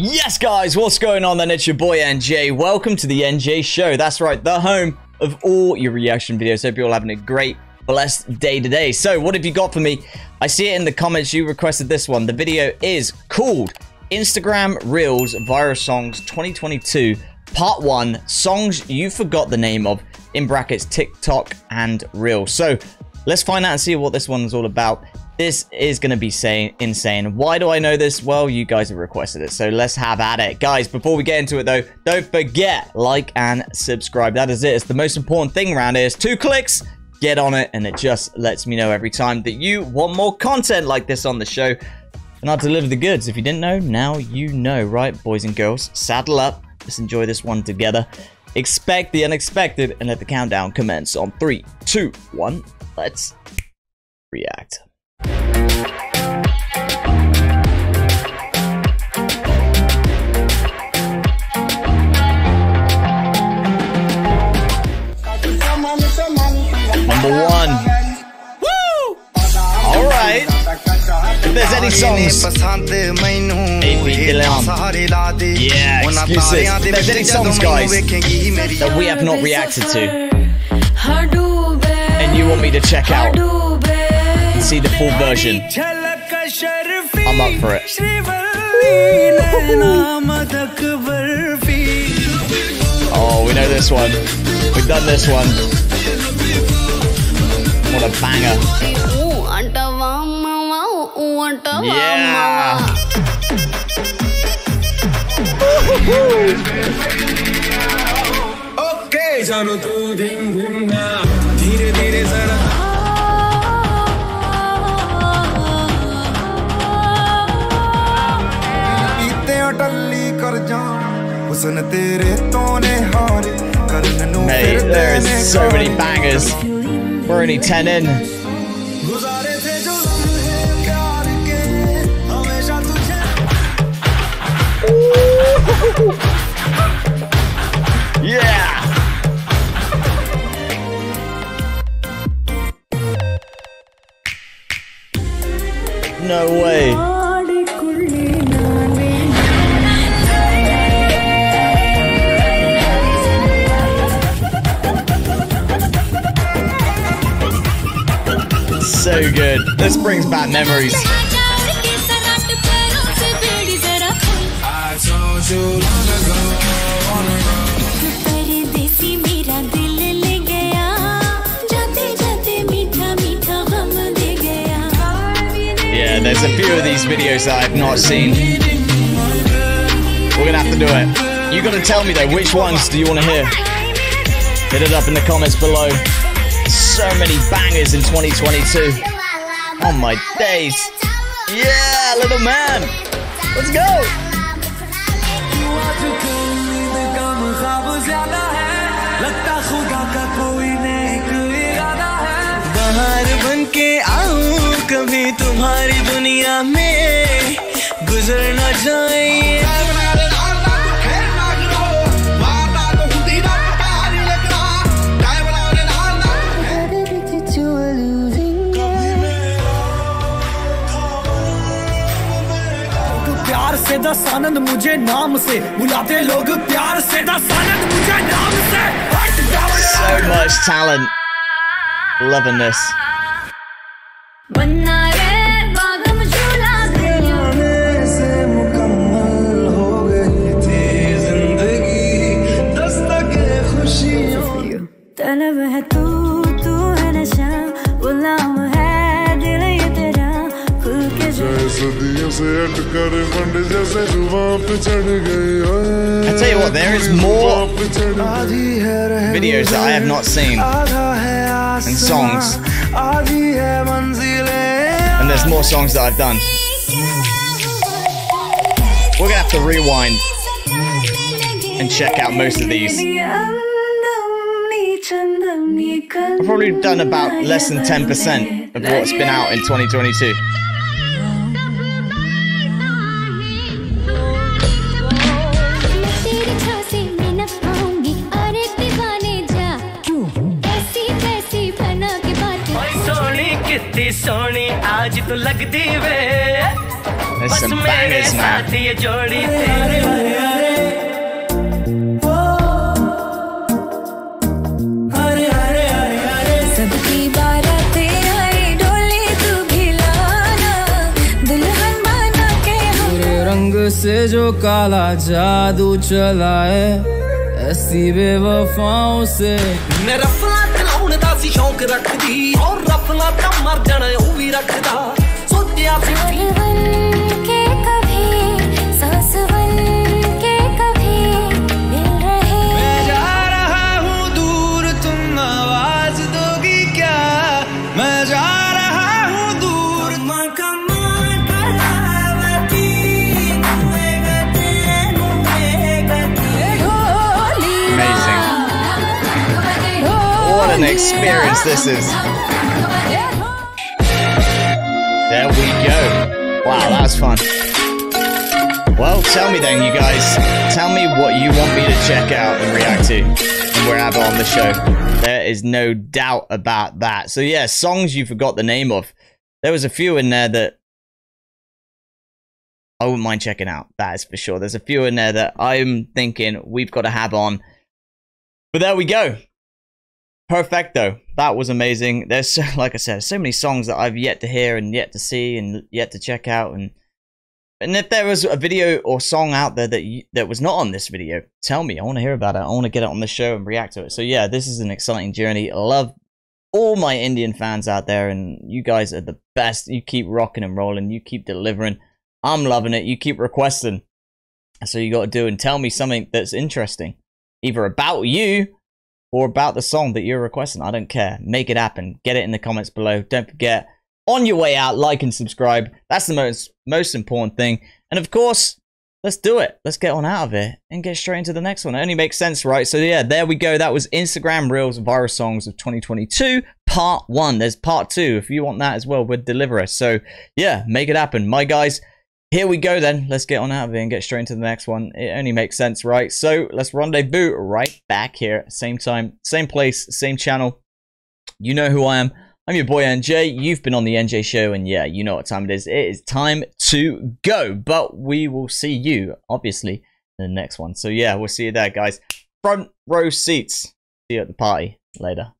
Yes guys, what's going on then? It's your boy NJ. Welcome to the NJ show. That's right, the home of all your reaction videos. Hope you're all having a great, blessed day today. So what have you got for me? I see it in the comments, you requested this one. The video is called Instagram Reels Viral Songs 2022 Part 1, Songs You Forgot the Name Of, in brackets, TikTok and Reels. So let's find out and see what this one's all about. This is going to be insane. Why do I know this? Well, you guys have requested it, so let's have at it. Guys, before we get into it, though, don't forget, like and subscribe. That is it. It's the most important thing around here. It's 2 clicks. Get on it, and it just lets me know every time that you want more content like this on the show, and I'll deliver the goods. If you didn't know, now you know, right, boys and girls? Saddle up. Let's enjoy this one together. Expect the unexpected, and let the countdown commence on 3, 2, 1. Let's react. Number 1. Woo! All right. If there's any songs, A-B-D-L-A-M. Yeah, excuses. If there's any songs, guys, that we have not reacted to, and you want me to check out and see the full version, I'm up for it. Oh, we know this one. We've done this one. What a banger. Yeah. Okay, hey, there is so many bangers. We're only 10 in. Yeah. No way. So good. This brings back memories. Yeah, there's a few of these videos that I've not seen. We're gonna have to do it. You gotta tell me though, which ones do you want to hear? Hit it up in the comments below. So many bangers in 2022. Oh my days. Yeah, little man. Let's go. So much talent. Loving this. I tell you what, there is more videos that I have not seen, and songs, and there's more songs that I've done. We're gonna have to rewind and check out most of these. I've probably done about less than 10% of what's been out in 2022. कितनी सोनी आज तू लगती वे बस मेरे साथ ये जोड़ी तेरे से जो काला जादू चलाए ऐसी बेवफाओं से मैं रफला तलाउन दासी शौक रख दी और रफला तमर जने हुई रख दा सोतिया पलवन के कभी सांसवन के कभी मिल रहे मैं जा रहा हूँ दूर तुम आवाज दोगी क्या मैं जा रहा हूँ दूर What an experience this is. There we go. Wow, that was fun. Well, tell me then, you guys. Tell me what you want me to check out and react to wherever on the show. There is no doubt about that. So yeah, songs you forgot the name of. There was a few in there that I wouldn't mind checking out. That is for sure. There's a few in there that I'm thinking we've got to have on. But there we go. Perfecto. That was amazing. There's, so, like I said, so many songs that I've yet to hear and yet to see and yet to check out. And if there was a video or song out there that was not on this video, tell me. I want to hear about it. I want to get it on the show and react to it. So yeah, this is an exciting journey. I love all my Indian fans out there, and you guys are the best. You keep rocking and rolling. You keep delivering. I'm loving it. You keep requesting. So you got to do and tell me something that's interesting, either about you or about the song that you're requesting. I don't care. Make it happen. Get it in the comments below. Don't forget, on your way out, like and subscribe. That's the most important thing. And of course, let's do it. Let's get on out of it and get straight into the next one. It only makes sense, right? So yeah, there we go. That was Instagram Reels Viral Songs of 2022 Part 1. There's Part 2. If you want that as well, we'll deliver it. So yeah, make it happen. My guys, here we go then. Let's get on out of here and get straight into the next one. It only makes sense, right? So let's rendezvous right back here. Same time, same place, same channel. You know who I am. I'm your boy NJ. You've been on the NJ show, and yeah, you know what time it is. It is time to go, but we will see you, obviously, in the next one. So yeah, we'll see you there, guys. Front row seats. See you at the party later.